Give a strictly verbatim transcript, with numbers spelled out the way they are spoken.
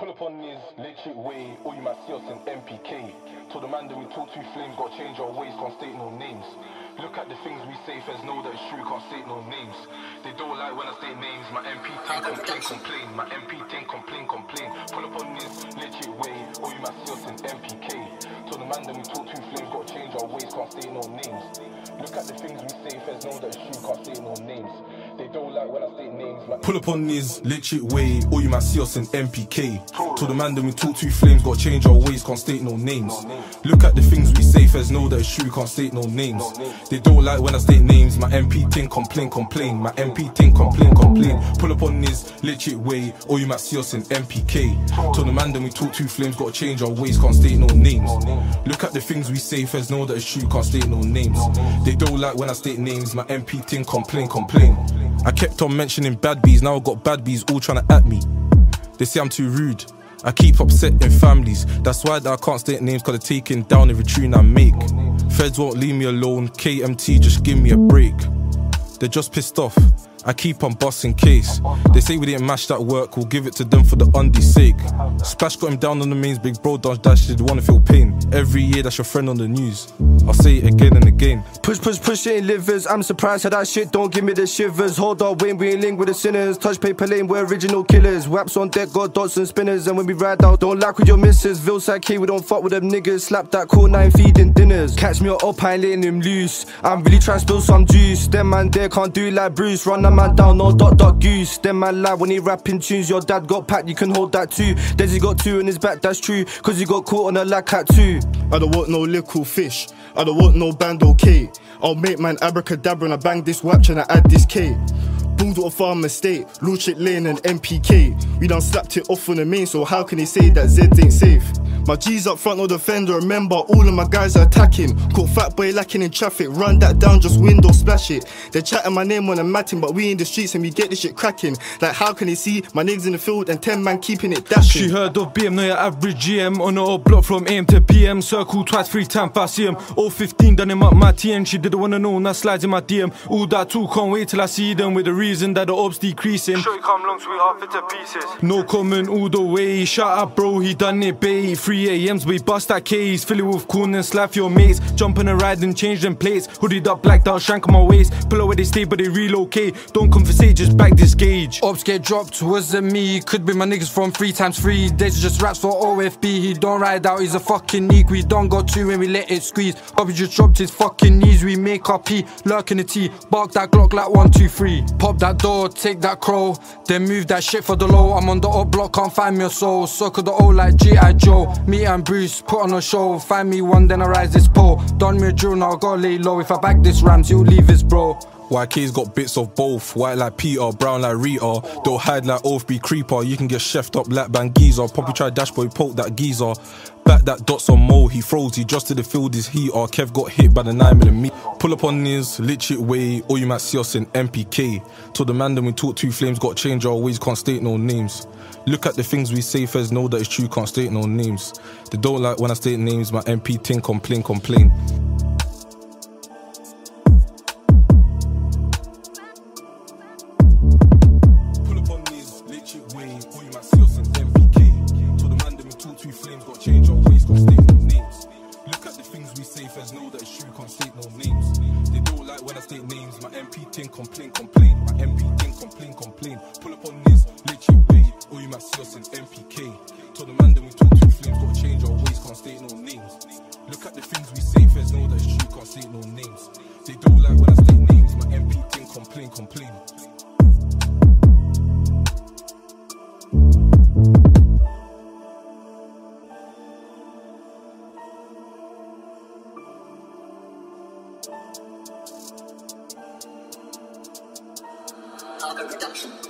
Pull up on his electric way, or you might see us in M P K. Told the man that we talk to flames, gotta change our ways, can't state no names. Look at the things we say, feds know that it's true, can't state no names. They don't like when I state names. My M P ten complain, complain. My M P ten complain, complain. Pull up on this legit way, or you might see us in M P K. Told the man that we talk to flames, gotta change our ways, can't state no names. Look at the things we say, feds know that it's true, can't state no names. They don't like when I state names. My pull up on this legit way, or you might see us in M P K. Told the man that we talk to flames, gotta change our ways, can't state no names. Look at the things we say, feds know that it's true, can't state no names. They don't like when I state names. My M P thing complain, complain. My M P thing complain, complain. Pull up on this legit way, or you might see us in M P K. Told the man that we talk two flames, gotta change our ways, can't state no names. Look at the things we say, feds know that it's true, can't state no names. They don't like when I state names. My M P thing complain, complain. I kept on mentioning bad bees, now I got bad bees all trying to at me. They say I'm too rude, I keep upsetting families. That's why that I can't state names, cause they're taking down every tune I make. Feds won't leave me alone, K M T just give me a break. They're just pissed off, I keep on busting case. They say we didn't match that work, we'll give it to them for the undies sake. Splash got him down on the mains, big bro dodge dash, did wanna feel pain. Every year that's your friend on the news, I'll say it again and again. Push, push, push it in livers, I'm surprised how that shit don't give me the shivers. Hold up, Wayne, we ain't linked with the sinners. Touch paper lane, we're original killers. Waps on deck, got dots and spinners. And when we ride out, don't lack with your missus. Vilside K, we don't fuck with them niggas. Slap that cool nine feeding dinners. Catch me up, I ain't letting him loose. I'm really trying to spill some juice. Them man there can't do it like Bruce. Run man down, no dot dot goose. Then man lie when he rapping tunes. Your dad got packed, you can hold that too. Desi got two in his back, that's true. Cause he got caught on a lack hat too. I don't want no little fish, I don't want no band okay. I'll make man abracadabra and I bang this watch and I add this K. Boondle farm estate, Lordship Lane and M P K. We done slapped it off on the main, so how can they say that Z ain't safe? My G's up front, no defender, remember all of my guys are attacking. Caught fat boy lacking in traffic, run that down, just window splash it. They're chatting my name when I'm matting, but we in the streets and we get this shit cracking. Like how can they see my niggas in the field and ten man keeping it dashing? She heard of B M, now your average G M. On the old block from A M to P M, circle twice, three times fast see him. All fifteen done him up my T N, she didn't wanna know, now slides in my D M. All that too, can't wait till I see them with the reason that the ops decreasing. Straight come long, sweetheart, fit to pieces. No comment all the way. Shout out, bro, he done it, babe. three A M's, we bust that case. Fill it with corn and slap your mates. Jumping and riding, change them plates. Hooded up, blacked out, shank on my waist. Pull up where they stay, but they relocate. Don't conversate, just back this gauge. Ops get dropped, wasn't me. Could be my niggas from three times three. Days just raps for O F B. He don't ride out, he's a fucking neek. We don't got two and we let it squeeze. Bobby just dropped his fucking knees. We make our pee, lurk in the tea. Bark that Glock like one, two, three. Pop that door, take that crow, then move that shit for the low. I'm on the up block, can't find me a soul. Circle the O like G I Joe. Me and Bruce, put on a show. Find me one, then I rise this pole. Done me a drill, now I gotta lay low. If I back this Rams, he'll leave his bro. Y K's got bits of both, white like Peter, brown like Rita. Don't hide like O F B creeper, you can get chefed up like Bangeezer. Poppy try dash boy, poke that geezer. Back that dots on Mo, he froze, he just did the field his heater. Kev got hit by the nine millimeter. Pull up on his legit way, or you might see us in M P K. Told the man that we talk two flames, got change our ways, can't state no names. Look at the things we say, feds know that it's true, can't state no names. They don't like when I state names, my M P ting complain, complain. Complain, complain, my M P thing complain, complain. Pull up on this legit way, or you might see us in M P K. Told the man that we talk two flames, gotta change our ways, can't state no names. Look at the things we say, feds know that it's true, can't state no names. They don't like when I state names, my M P thing complain, complain. Production.